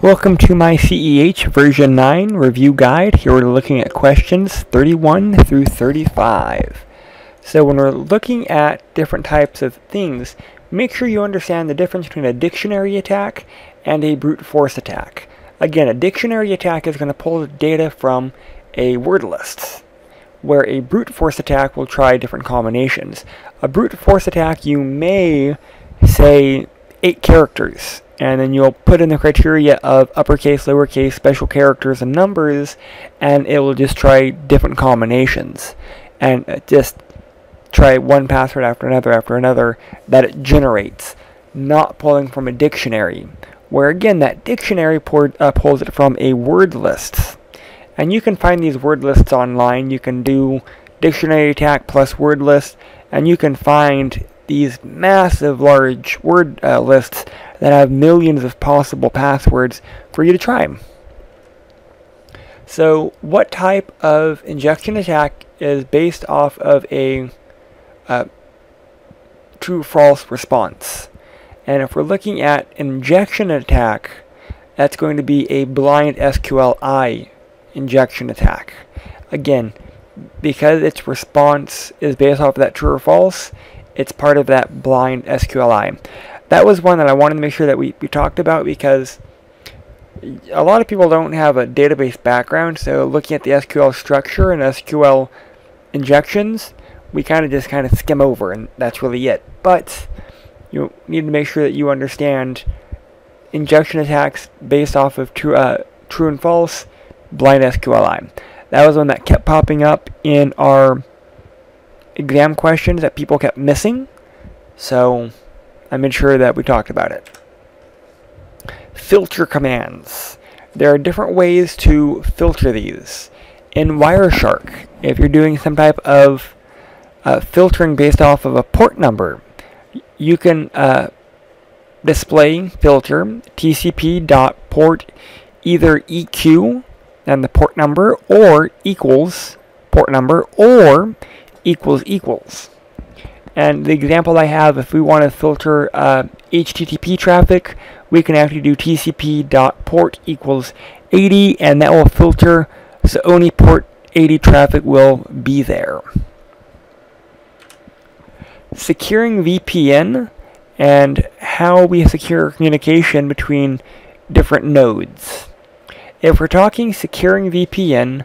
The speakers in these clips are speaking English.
Welcome to my CEH version 9 review guide. Here we're looking at questions 31 through 35. So when we're looking at different types of things, make sure you understand the difference between a dictionary attack and a brute force attack. Again, a dictionary attack is going to pull data from a word list, where a brute force attack will try different combinations. A brute force attack, you may say 8 characters, and then you'll put in the criteria of uppercase, lowercase, special characters, and numbers, and it will just try different combinations, and just try one password after another that it generates, not pulling from a dictionary, where again that dictionary pulls it from a word list. And you can find these word lists online. You can do dictionary attack plus word list, and you can find these massive large word lists that have millions of possible passwords for you to try. So what type of injection attack is based off of a true-false response? And if we're looking at an injection attack, that's going to be a blind SQLi injection attack. Again, because its response is based off of that true or false, it's part of that blind SQLi. That was one that I wanted to make sure that we talked about, because a lot of people don't have a database background, so looking at the SQL structure and SQL injections, we kind of skim over, and that's really it. But you need to make sure that you understand injection attacks based off of true and false, blind SQLi. That was one that kept popping up in our exam questions that people kept missing, so I made sure that we talked about it. Filter commands. There are different ways to filter these. In Wireshark, if you're doing some type of filtering based off of a port number, you can display filter tcp.port either eq and the port number, or equals port number, or equals equals. And the example I have, if we want to filter HTTP traffic, we can actually do tcp.port equals 80, and that will filter, so only port 80 traffic will be there. Securing VPN and how we secure communication between different nodes. If we're talking securing VPN,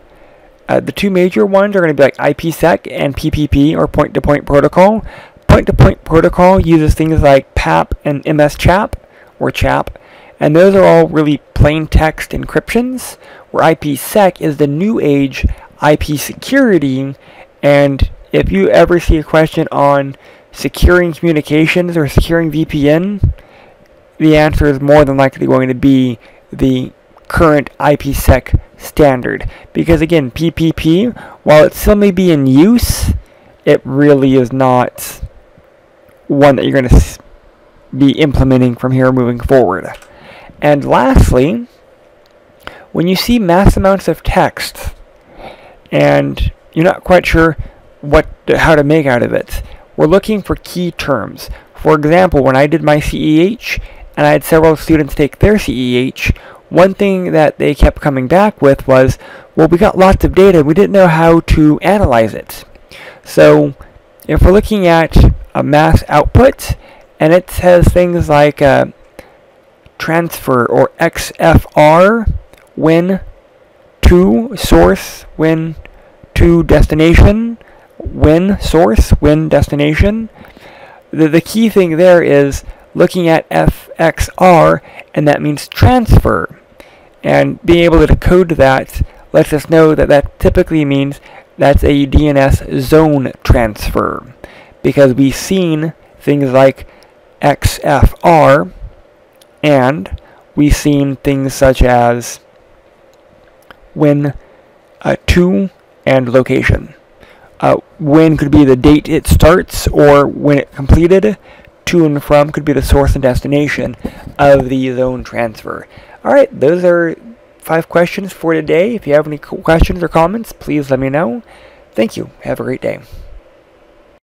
the two major ones are going to be like IPsec and PPP, or point-to-point protocol. Point-to-point protocol uses things like PAP and MS-CHAP, or CHAP, and those are all really plain text encryptions, where IPsec is the new age IP security. And if you ever see a question on securing communications or securing VPN, the answer is more than likely going to be the current IPsec standard, because again, PPP, while it still may be in use, it really is not one that you're going to be implementing from here moving forward. And lastly, when you see mass amounts of text and you're not quite sure how to make out of it, we're looking for key terms. For example, when I did my CEH and I had several students take their CEH, one thing that they kept coming back with was, well, we got lots of data, we didn't know how to analyze it. So if we're looking at a mass output, and it says things like transfer, or XFR, win to source, win to destination, win source, win destination, the key thing there is looking at FXR, and that means transfer. And being able to decode that lets us know that that typically means that's a DNS zone transfer, because we've seen things like XFR, and we've seen things such as when to and location. When could be the date it starts or when it completed. To and from could be the source and destination of the zone transfer. Alright, those are 5 questions for today. If you have any questions or comments, please let me know. Thank you. Have a great day.